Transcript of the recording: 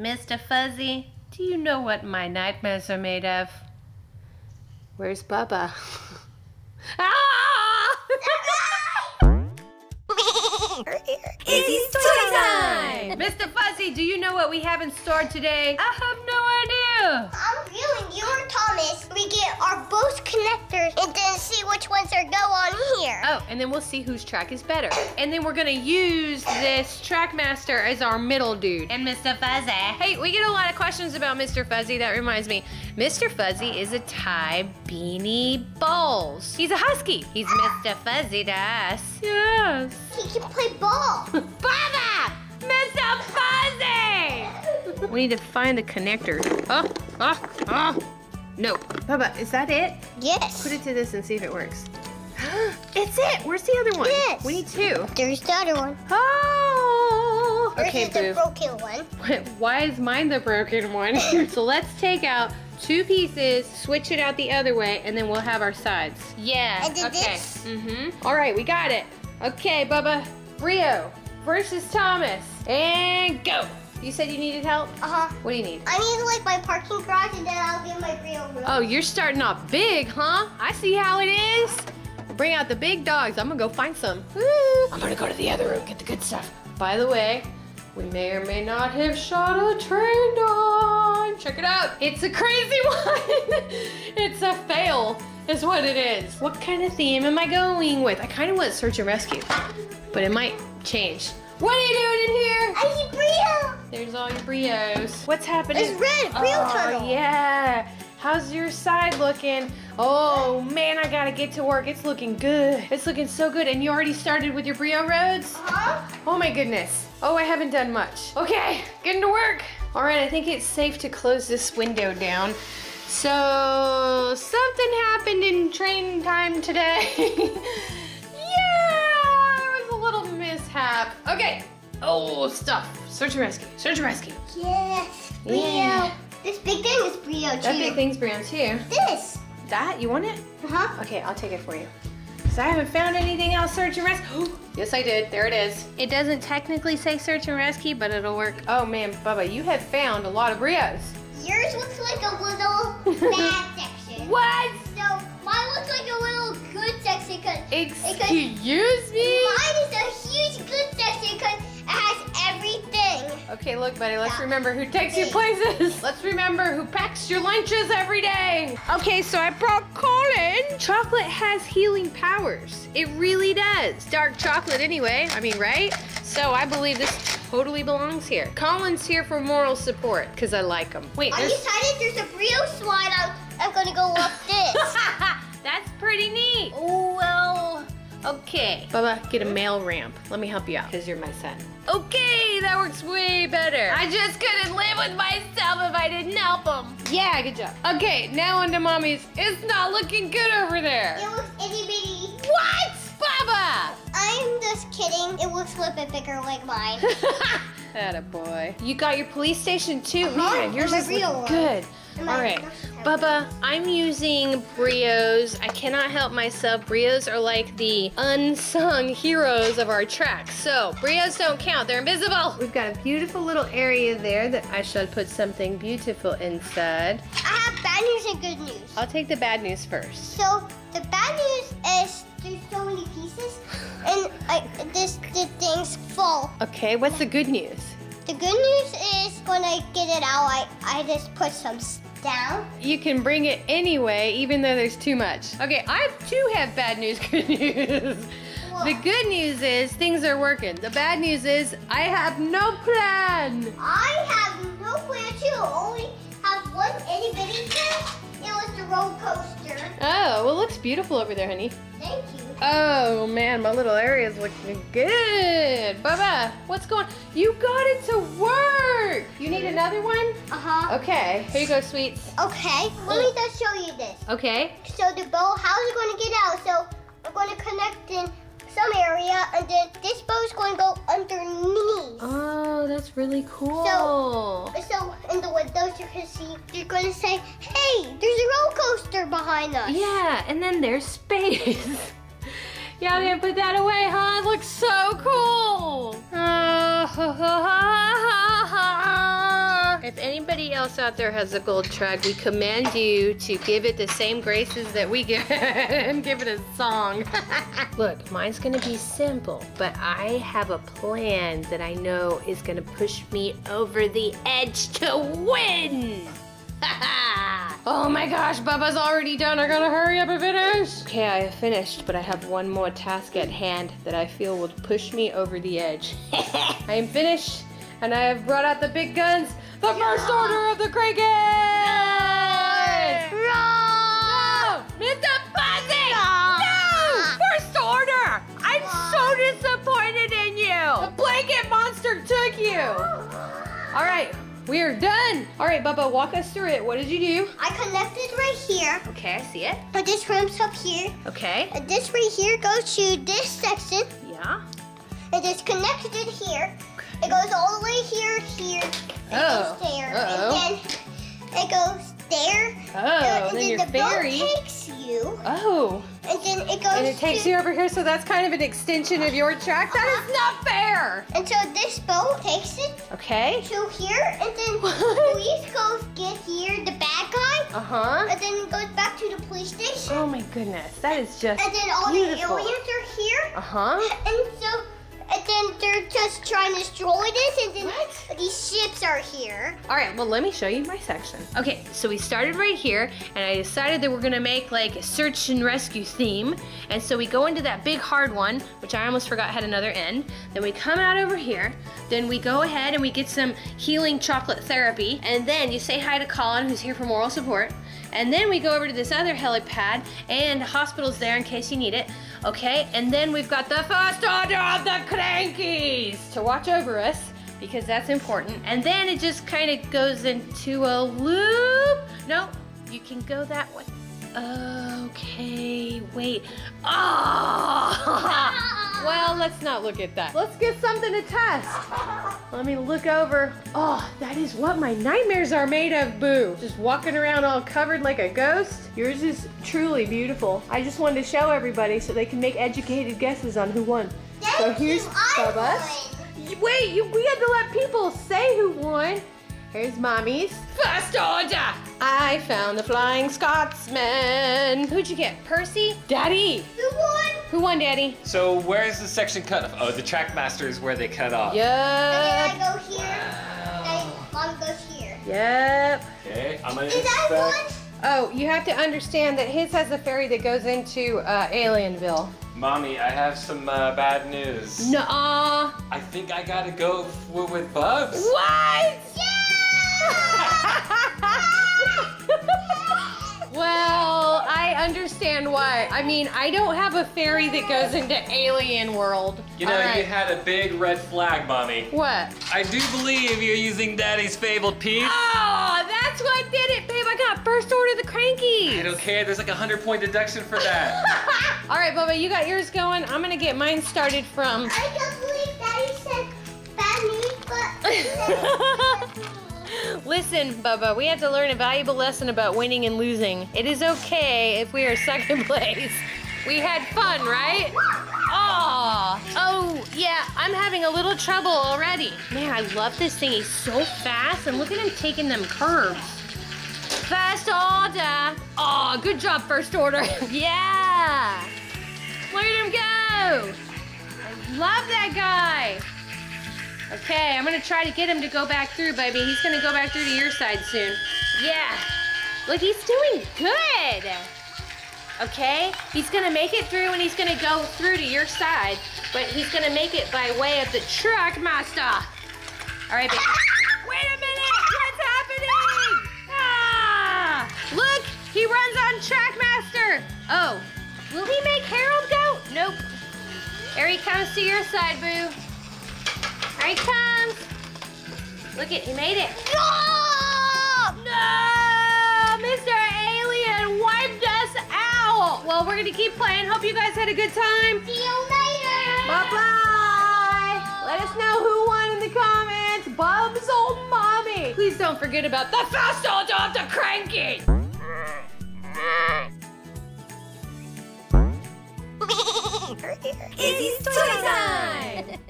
Mr. Fuzzy, do you know what my nightmares are made of? Where's Bubba? Ah! It's toy time! Mr. Fuzzy, do you know what we have in store today? I have no idea. I'm viewing your Thomas. We get our both connectors and then see which ones are go on here. Oh, and then we'll see whose track is better. And then we're gonna use this Trackmaster as our middle dude. And Mr. Fuzzy. Hey, we get a lot of questions about Mr. Fuzzy. That reminds me, Mr. Fuzzy is a Thai beanie balls. He's a husky. He's Mr. Fuzzy to us. Yes. He can play ball. Baba! Mr. Fuzzy! We need to find the connector. Oh. No. Bubba, is that it? Yes. Put it to this and see if it works. It's it! Where's the other one? Yes. We need two. There's the other one. Oh! Okay, Boo. The broken one. Why is mine the broken one? So let's take out two pieces, switch it out the other way, and then we'll have our sides. Yeah. And then okay. This. Mm-hmm. All right, we got it. Okay, Bubba. Brio versus Thomas. And go! You said you needed help? Uh-huh. What do you need? I need, like, my parking garage, and then I'll get my real room. Oh, you're starting off big, huh? I see how it is. Bring out the big dogs. I'm gonna go find some. Woo. I'm gonna go to the other room, get the good stuff. By the way, we may or may not have shot a train on. Check it out. It's a crazy one. It's a fail is what it is. What kind of theme am I going with? I kind of want search and rescue, but it might change. What are you doing in here? I see Brio. There's all your Brios. What's happening? It's red, Brio turtle. Yeah. How's your side looking? Oh man, I gotta get to work. It's looking good. It's looking so good. And you already started with your Brio roads? Uh-huh. Oh my goodness. Oh, I haven't done much. Okay, getting to work. All right, I think it's safe to close this window down. So, something happened in train time today. Have. Okay. Oh, stuff. Search and rescue. Search and rescue. Yes. Brio. Yeah. This big thing is Brio too. That big thing's Brio too. This. That? You want it? Uh-huh. Okay, I'll take it for you. Because I haven't found anything else search and rescue. Yes, I did. There it is. It doesn't technically say search and rescue, but it'll work. Oh, man, Bubba, you have found a lot of Brios. Yours looks like a little bad section. What? So mine looks like a little good section. Excuse me? Mine is a good section because it has everything. Okay, look, buddy, let's remember who takes your places. Let's remember who packs your lunches every day. Okay, so I brought Colin. Chocolate has healing powers. It really does. Dark chocolate anyway, I mean, right? So I believe this totally belongs here. Colin's here for moral support because I like him. Wait, are you excited? There's a real slide. I'm going to go up this. That's pretty neat. Oh, well. Okay. Bubba, get a mail ramp. Let me help you out, because you're my son. Okay, that works way better. I just couldn't live with myself if I didn't help him. Yeah, good job. Okay, now onto Mommy's. It's not looking good over there. It looks itty bitty. What? Bubba! I'm just kidding. It looks a little bit bigger like mine. Attaboy. You got your police station too. Man, yours is good. All right, Bubba, I'm using Brios. I cannot help myself. Brios are like the unsung heroes of our track. So, Brios don't count. They're invisible. We've got a beautiful little area there that I should put something beautiful inside. I have bad news and good news. I'll take the bad news first. So, the bad news is there's so many pieces, and the things fall. Okay, what's the good news? The good news is when I get it out, I just put some down. You can bring it anyway, even though there's too much. Okay, I too have bad news, good news. Whoa. The good news is things are working. The bad news is I have no plan. I have no plan too. Only have one itty bitty plan. It was the roller coaster. Oh, well, it looks beautiful over there, honey. Thank you. Oh man, my little area's looking good. Bubba, what's going on? You got it to work. You need another one? Uh-huh. Okay, here you go, sweets. Okay, let me just show you this. Okay. So the bow, how's it gonna get out? So we're gonna connect in some area and then this bow's gonna go underneath. Oh, that's really cool. So in the windows you can see, you're gonna say, hey, there's a roller coaster behind us. Yeah, and then there's space. Y'all didn't put that away, huh? It looks so cool. If anybody else out there has a gold track, we command you to give it the same graces that we give and give it a song. Look, mine's going to be simple, but I have a plan that I know is going to push me over the edge to win. Oh my gosh, Bubba's already done. I gotta hurry up and finish. Okay, I have finished, but I have one more task at hand that I feel will push me over the edge. I am finished, and I have brought out the big guns, the First Order of the Kraken! No! No! Mr. Fuzzy! No! First Order! I'm so disappointed in you! The blanket monster took you! All right. We are done! Alright, Bubba, walk us through it. What did you do? I collected right here. Okay, I see it. But this ramps up here. Okay. And this right here goes to this section. Yeah. It is connected here. It goes all the way here. Oh. It goes there. Uh-oh. And then it goes there. Oh, and then your the ferry takes you. Oh. And then it goes. And it takes you over here, so that's kind of an extension of your track. That is not fair. And so this boat takes it. Okay. To here, and then police goes get here, the bad guy. And then it goes back to the police station. Oh my goodness, that is just. And then all beautiful. The aliens are here. And so. And then they're just trying to destroy this, and then these ships are here. All right, well, let me show you my section. Okay, so we started right here, and I decided that we're gonna make like a search and rescue theme. And so we go into that big hard one, which I almost forgot had another end. Then we come out over here, then we go ahead and we get some healing chocolate therapy. And then you say hi to Colin, who's here for moral support. And then we go over to this other helipad, and the hospital's there in case you need it. Okay, and then we've got the First Order of the Crankies to watch over us, because that's important. And then it just kind of goes into a loop. No, you can go that way. Okay, wait. Oh! Well, let's not look at that. Let's get something to test. Let me look over. Oh, that is what my nightmares are made of, boo. Just walking around all covered like a ghost. Yours is truly beautiful. I just wanted to show everybody so they can make educated guesses on who won. So here's Bubba's. Wait, we had to let people say who won. Here's Mommy's First Order. I found the Flying Scotsman. Who'd you get, Percy? Daddy. Who won? Who won, Daddy? So where's the section cut off? Oh, the Trackmaster is where they cut off. Yep. And then I go here. Wow. And Mom goes here. Yep. Okay, I'm gonna inspect. Oh, you have to understand that his has a ferry that goes into Alienville. Mommy, I have some bad news. Nuh-uh. I think I gotta go with Bubs. What? Well, I understand why. I mean, I don't have a ferry that goes into Alien World. You know, you had a big red flag, Mommy. What? I do believe you're using Daddy's fabled piece. Oh, that's what did it, babe. I got First Order of the Crankies. I don't care. There's like a 100-point deduction for that. All right, Bubba, you got yours going. I'm going to get mine started from... I don't believe Daddy said bad news, but... Listen, Bubba, we have to learn a valuable lesson about winning and losing. It is okay if we are second place. We had fun, right? Oh, oh, yeah, I'm having a little trouble already. Man, I love this thing. He's so fast, and look at him taking them curves. First Order. Oh, good job, First Order. Yeah. Look at him go. I love that guy. Okay, I'm gonna try to get him to go back through, baby. He's gonna go back through to your side soon. Yeah, look, he's doing good. Okay, he's gonna make it through and he's gonna go through to your side, but he's gonna make it by way of the Trackmaster. All right, baby. Wait a minute, what's happening? Ah, look, he runs on Trackmaster. Oh, will he make Harold go? Nope. Here he comes to your side, boo. Here he comes. Look at, he made it. No! No! Mr. Alien wiped us out. Well, we're gonna keep playing. Hope you guys had a good time. See you later. Bye-bye. Let us know who won in the comments. Bub's old mommy. Please don't forget about the First Order of the Cranky. It's toy time.